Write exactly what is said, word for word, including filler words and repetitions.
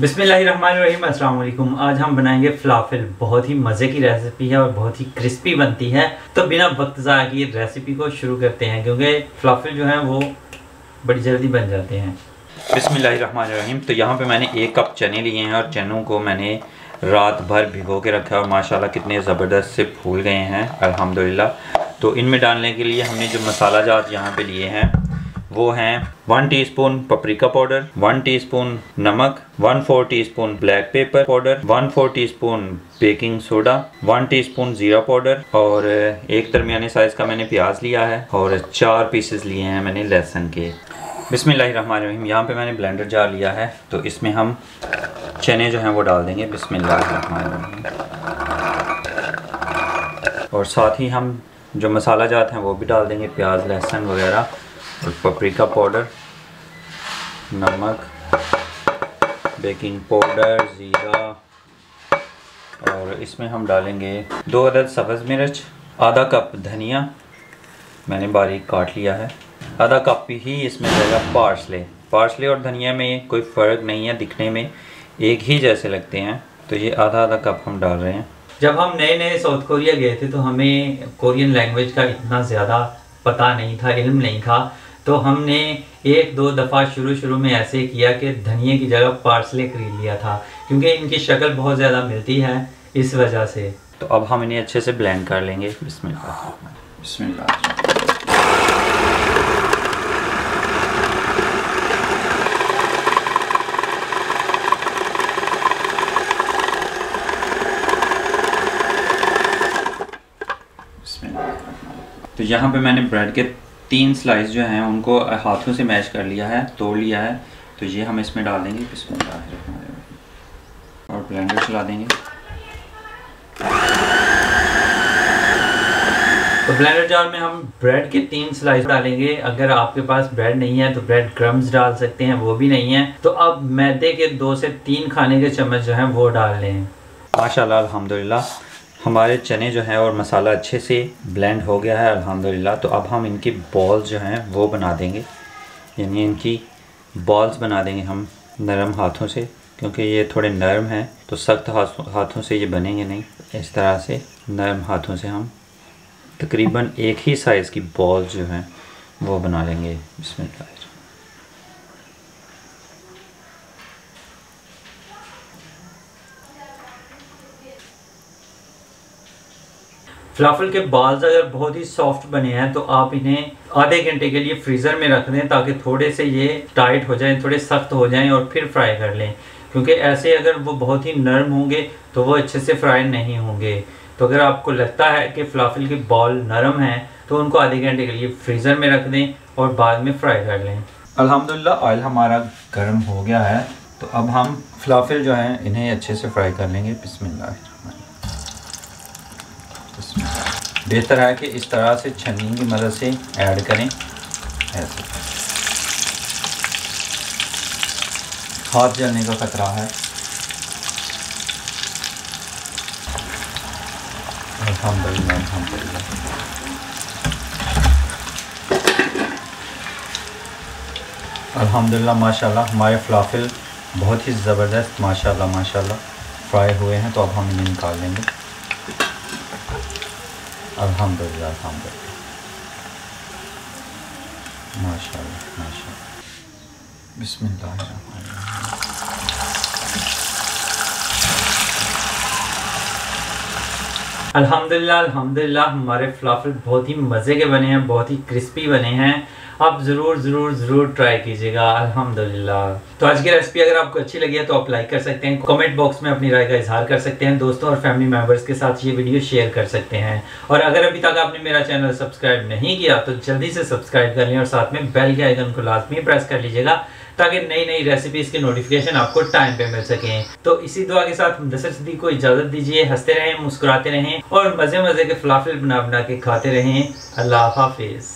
बिस्मिल्लाहिर्रहमानिर्रहीम, अस्सलाम वालेकुम। आज हम बनाएंगे फलाफिल। बहुत ही मज़े की रेसिपी है और बहुत ही क्रिस्पी बनती है। तो बिना वक्त ज़ाया किए रेसिपी को शुरू करते हैं, क्योंकि फलाफिल जो है वो बड़ी जल्दी बन जाते हैं। बिस्मिल्लाहिर्रहमानिर्रहीम। तो यहाँ पे मैंने एक कप चने लिए हैं और चनों को मैंने रात भर भिगो के रखा और माशाल्लाह कितने ज़बरदस्त से फूल गए हैं, अल्हम्दुलिल्लाह। तो इनमें डालने के लिए हमने जो मसाला जात यहाँ पे लिए हैं वो हैं one teaspoon paprika powder, one teaspoon नमक, one four teaspoon black pepper powder, one four teaspoon baking soda, one teaspoon जीरा पाउडर और एक दरमियाने साइज़ का मैंने प्याज लिया है और चार पीसेस लिए हैं मैंने लहसुन के। बिस्मिल्लाहिर्रहमानिर्रहीम। यहाँ पे मैंने ब्लेंडर जार लिया है तो इसमें हम चने जो हैं वो डाल देंगे। बिस्मिल्लाहिर्रहमानिर्रहीम। और साथ ही हम जो मसाला जात हैं वो भी डाल देंगे, प्याज, लहसुन वगैरह और पपरिका पाउडर, नमक, बेकिंग पाउडर, ज़ीरा। और इसमें हम डालेंगे दो अदद सब्ज़ मिर्च, आधा कप धनिया मैंने बारीक काट लिया है, आधा कप ही इसमें रहेगा पार्सले। पार्सले और धनिया में कोई फ़र्क नहीं है, दिखने में एक ही जैसे लगते हैं। तो ये आधा आधा कप हम डाल रहे हैं। जब हम नए नए साउथ कोरिया गए थे तो हमें कोरियन लैंग्वेज का इतना ज़्यादा पता नहीं था, इल्म नहीं था। तो हमने एक दो दफ़ा शुरू शुरू में ऐसे किया कि धनिया की जगह पार्सले खरीद लिया था, क्योंकि इनकी शक्ल बहुत ज़्यादा मिलती है इस वजह से। तो अब हम इन्हें अच्छे से ब्लेंड कर लेंगे। बिस्मिल्लाह बिस्मिल्लाह। तो यहाँ पे मैंने ब्रेड के तीन स्लाइस जो हैं उनको हाथों से मैश कर लिया है, तोड़ लिया है। तो ये हम इसमें डाल देंगे। बिस्मिल्लाह। और ब्लेंडर चला देंगे। तो ब्लेंडर जार में हम ब्रेड के तीन स्लाइस डालेंगे। अगर आपके पास ब्रेड नहीं है तो ब्रेड क्रम्स डाल सकते हैं, वो भी नहीं है तो अब मैदे के दो से तीन खाने के चम्मच जो हैं वो डाल लें। माशाल्लाह, अल्हम्दुलिल्लाह, हमारे चने जो हैं और मसाला अच्छे से ब्लेंड हो गया है, अल्हम्दुलिल्लाह। तो अब हम इनकी बॉल्स जो हैं वो बना देंगे, यानी इनकी बॉल्स बना देंगे हम नरम हाथों से, क्योंकि ये थोड़े नरम हैं तो सख्त हाथों से ये बनेंगे नहीं। इस तरह से नरम हाथों से हम तकरीबन एक ही साइज़ की बॉल्स जो हैं वो बना लेंगे। बिस्मिल्लाह। फलाफिल के बाल्स अगर बहुत ही सॉफ्ट बने हैं तो आप इन्हें आधे घंटे के लिए फ्रीज़र में रख दें, ताकि थोड़े से ये टाइट हो जाएं, थोड़े सख्त हो जाएं और फिर फ्राई कर लें। क्योंकि ऐसे अगर वो बहुत ही नरम होंगे तो वो अच्छे से फ्राई नहीं होंगे। तो अगर आपको लगता है कि फलाफिल के बॉल नरम हैं तो उनको आधे घंटे के लिए फ्रीज़र में रख दें और बाद में फ्राई कर लें। अल्हम्दुलिल्लाह, ऑयल हमारा गर्म हो गया है। तो अब हम फलाफिल जो हैं इन्हें अच्छे से फ्राई कर लेंगे। बिस्मिल्लाह। बेहतर है कि इस तरह से छन्नी की मदद से ऐड करें, ऐसे हाथ जलने का खतरा है। अल्हम्दुलिल्लाह अल्हम्दुलिल्लाह अल्हम्दुलिल्लाह। माशाल्लाह, हमारे फलाफिल बहुत ही ज़बरदस्त माशाल्लाह माशाल्लाह फ्राई हुए हैं। तो अब हम इन्हें निकाल लेंगे। अल्हम्दुलिल्लाह अल्हम्दुलिल्लाह, माशाल्लाह माशाल्लाह। बिस्मिल्लाह अल्हम्दुलिल्लाह अल्हम्दुलिल्लाह। हमारे फलाफिल बहुत ही मज़े के बने हैं, बहुत ही क्रिस्पी बने हैं। आप ज़रूर ज़रूर ज़रूर ट्राई कीजिएगा, अल्हम्दुलिल्लाह। तो आज की रेसिपी अगर आपको अच्छी लगी है तो आप लाइक कर सकते हैं, कमेंट बॉक्स में अपनी राय का इजहार कर सकते हैं, दोस्तों और फैमिली मेम्बर्स के साथ ये वीडियो शेयर कर सकते हैं। और अगर अभी तक आपने मेरा चैनल सब्सक्राइब नहीं किया तो जल्दी से सब्सक्राइब कर लें और साथ में बेल के आइकन को लाजमी प्रेस कर लीजिएगा, ताकि नई नई रेसिपीज़ के नोटिफिकेशन आपको टाइम पे मिल सकें। तो इसी दुआ के साथ मुदस्सिर सिद्दीक़ को इजाज़त दीजिए। हंसते रहें, मुस्कुराते रहें और मज़े मज़े के फलाफिल बना बना के खाते रहें। अल्लाह हाफिज़।